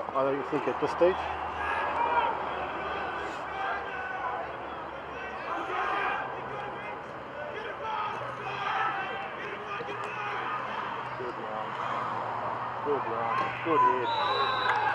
I don't think at this stage. Good round. Good round. Good hit.